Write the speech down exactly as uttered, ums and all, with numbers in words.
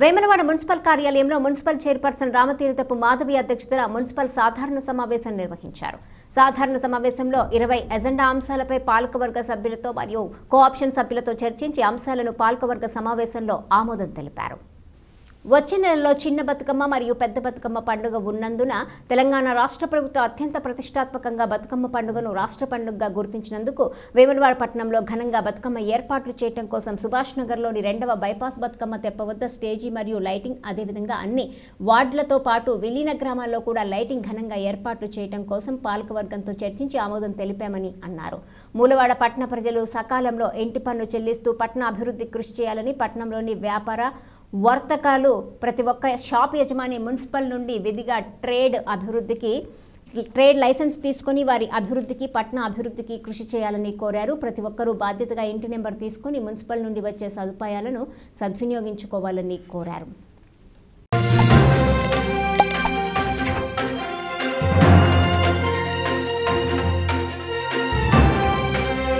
Vemulawada municipal కార్యాలయంలో municipal chairperson Ramatheerthapu Madhavi అధ్యక్షతన municipal సాధారణ సమావేశం నిర్వహించారు. సాధారణ సమావేశంలో ఇరవై ఎజెండా అంశాలపై పాలకవర్గ సభ్యులతో మరియు కోఆప్షన్ సభ్యులతో చర్చించి అంశాలను పాలకవర్గ సమావేశంలో ఆమోదం తెలిపారు. వచ్చే నెలలో చిన్న బతుకమ్మ మరియు పెద్ద బతుకమ్మ పండుగ ఉన్నందున తెలంగాణ రాష్ట్ర ప్రభుత్వం అత్యంత ప్రతిష్టాత్మకంగా బతుకమ్మ పండుగను రాష్ట్ర పండుగగా గుర్తించినందుకు వేములవాడ పట్టణంలో ఘనంగా బతుకమ్మ ఏర్పాట్లు చేయడం కోసం సుభాష్ నగర్లోని రెండవ బైపాస్ బతుకమ్మ తెప్ప వద్ద స్టేజీ మరియు లైటింగ్, అదేవిధంగా అన్ని వార్డులతో పాటు విలీన గ్రామాల్లో కూడా లైటింగ్ ఘనంగా ఏర్పాట్లు చేయడం కోసం పాలకవర్గంతో చర్చించి ఆమోదం తెలిపామని అన్నారు. మూలవాడ పట్టణ ప్రజలు సకాలంలో ఇంటి పన్ను చెల్లిస్తూ పట్టణ అభివృద్ధి కృషి చేయాలని, పట్టణంలోని వ్యాపార వర్తకాలు ప్రతి ఒక్క షాప్ యజమాని మున్సిపల్ నుండి విధిగా ట్రేడ్ అభివృద్ధికి ట్రేడ్ లైసెన్స్ తీసుకుని వారి అభివృద్ధికి, పట్టణ అభివృద్ధికి కృషి చేయాలని కోరారు. ప్రతి ఒక్కరూ బాధ్యతగా ఇంటి నెంబర్ తీసుకుని మున్సిపల్ నుండి వచ్చే సదుపాయాలను సద్వినియోగించుకోవాలని కోరారు.